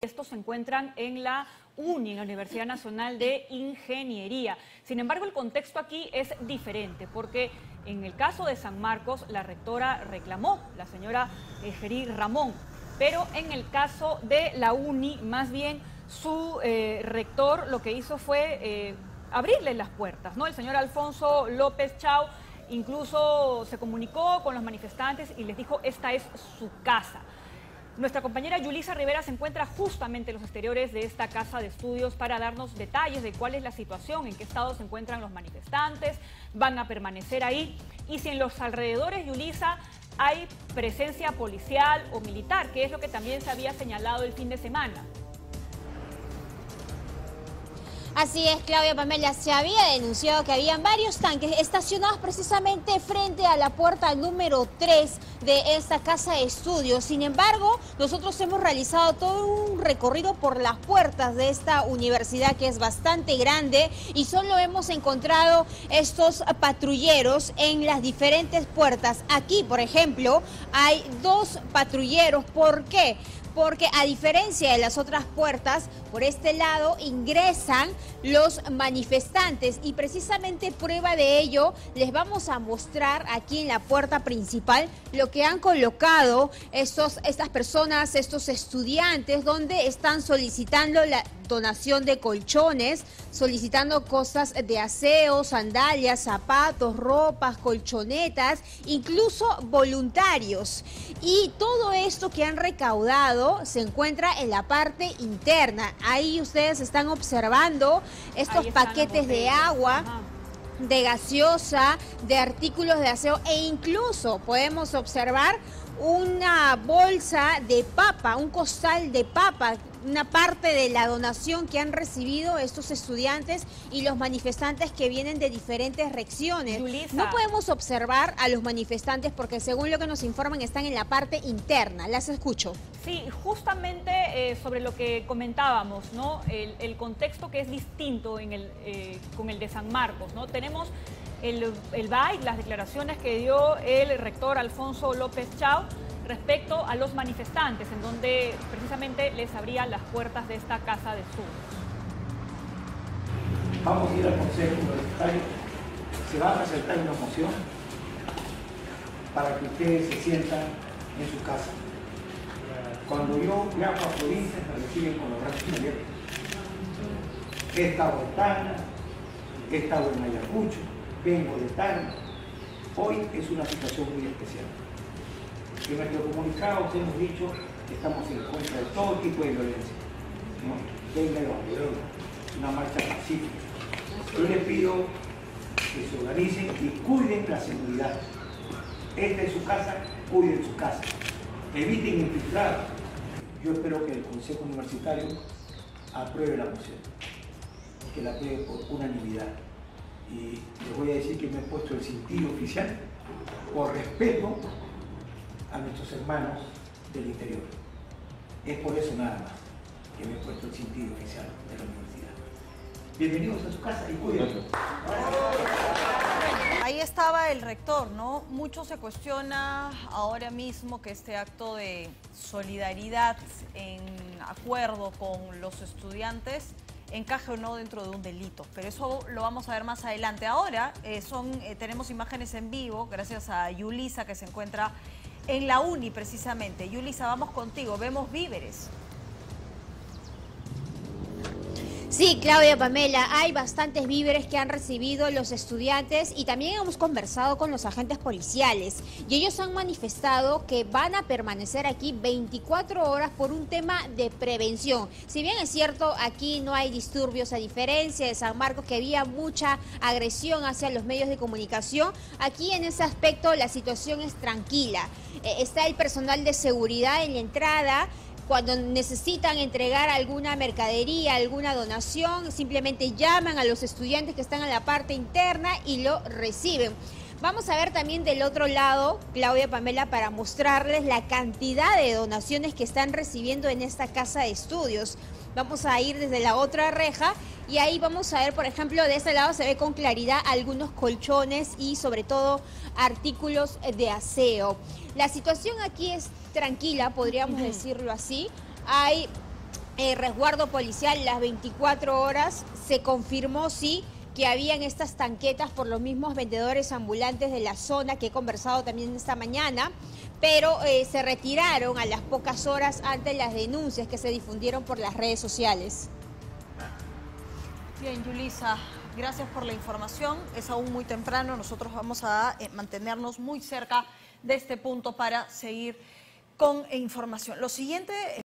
Estos se encuentran en la UNI, en la Universidad Nacional de Ingeniería. Sin embargo, el contexto aquí es diferente, porque en el caso de San Marcos, la rectora reclamó, la señora Jeri Ramón, pero en el caso de la UNI, más bien, su rector lo que hizo fue abrirle las puertas, ¿no? El señor Alfonso López Chau incluso se comunicó con los manifestantes y les dijo, esta es su casa. Nuestra compañera Yulisa Rivera se encuentra justamente en los exteriores de esta casa de estudios para darnos detalles de cuál es la situación, en qué estado se encuentran los manifestantes, van a permanecer ahí y si en los alrededores, Yulisa, hay presencia policial o militar, que es lo que también se había señalado el fin de semana. Así es, Claudia Pamela, se había denunciado que habían varios tanques estacionados precisamente frente a la puerta número 3 de esta casa de estudios. Sin embargo, nosotros hemos realizado todo un recorrido por las puertas de esta universidad que es bastante grande y solo hemos encontrado estos patrulleros en las diferentes puertas. Aquí, por ejemplo, hay dos patrulleros. ¿Por qué? Porque a diferencia de las otras puertas, por este lado ingresan los manifestantes y precisamente prueba de ello les vamos a mostrar aquí en la puerta principal lo que han colocado estas personas, estos estudiantes, donde están solicitando la donación de colchones, solicitando cosas de aseo, sandalias, zapatos, ropas, colchonetas, incluso voluntarios. Y todo esto que han recaudado se encuentra en la parte interna. Ahí ustedes están observando estos paquetes de agua. Ajá. De gaseosa, de artículos de aseo e incluso podemos observar una bolsa de papa, un costal de papa, una parte de la donación que han recibido estos estudiantes y los manifestantes que vienen de diferentes regiones. Yulisa. No podemos observar a los manifestantes porque según lo que nos informan están en la parte interna. Las escucho. Sí, justamente sobre lo que comentábamos, ¿no? El contexto que es distinto en con el de San Marcos, ¿no? Tenemos el VAI, las declaraciones que dio el rector Alfonso López Chau respecto a los manifestantes, en donde precisamente les abrían las puertas de esta casa de estudios. Vamos a ir al Consejo Universitario, se va a presentar una moción para que ustedes se sientan en su casa. Cuando yo me hago a provincia, me reciben con los brazos abiertos. He estado en Tarma, he estado en Ayacucho, vengo de Tarma. Hoy es una situación muy especial. En nuestro comunicado hemos dicho que estamos en contra de todo tipo de violencia. Venga, ¿no? Una marcha pacífica. Yo les pido que se organicen y cuiden la seguridad. Esta es su casa, cuiden su casa. Eviten infiltrar. Yo espero que el Consejo Universitario apruebe la moción, que la apruebe por unanimidad. Y les voy a decir que me he puesto el cintillo oficial por respeto a nuestros hermanos del interior. Es por eso nada más que me he puesto el cintillo oficial de la universidad. Bienvenidos a su casa y cuídense. Ahí estaba el rector, ¿no? Mucho se cuestiona ahora mismo que este acto de solidaridad en acuerdo con los estudiantes encaje o no dentro de un delito, pero eso lo vamos a ver más adelante. Ahora tenemos imágenes en vivo, gracias a Yulisa que se encuentra en la UNI precisamente. Yulisa, vamos contigo, vemos víveres. Sí, Claudia Pamela, hay bastantes víveres que han recibido los estudiantes y también hemos conversado con los agentes policiales y ellos han manifestado que van a permanecer aquí 24 horas por un tema de prevención. Si bien es cierto, aquí no hay disturbios, a diferencia de San Marcos que había mucha agresión hacia los medios de comunicación, aquí en ese aspecto la situación es tranquila. Está el personal de seguridad en la entrada. Cuando necesitan entregar alguna mercadería, alguna donación, simplemente llaman a los estudiantes que están en la parte interna y lo reciben. Vamos a ver también del otro lado, Claudia Pamela, para mostrarles la cantidad de donaciones que están recibiendo en esta casa de estudios. Vamos a ir desde la otra reja y ahí vamos a ver, por ejemplo, de este lado se ve con claridad algunos colchones y sobre todo artículos de aseo. La situación aquí es tranquila, podríamos decirlo así. Hay resguardo policial las 24 horas, se confirmó, sí, que habían estas tanquetas por los mismos vendedores ambulantes de la zona que he conversado también esta mañana, pero se retiraron a las pocas horas ante las denuncias que se difundieron por las redes sociales. Bien, Yulisa, gracias por la información. Es aún muy temprano, nosotros vamos a mantenernos muy cerca de este punto para seguir con información. Lo siguiente...